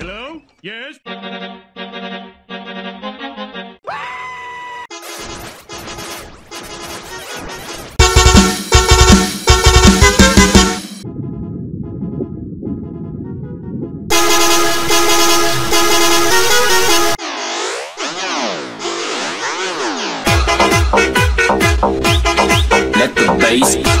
Hello? Yes? Let the bass.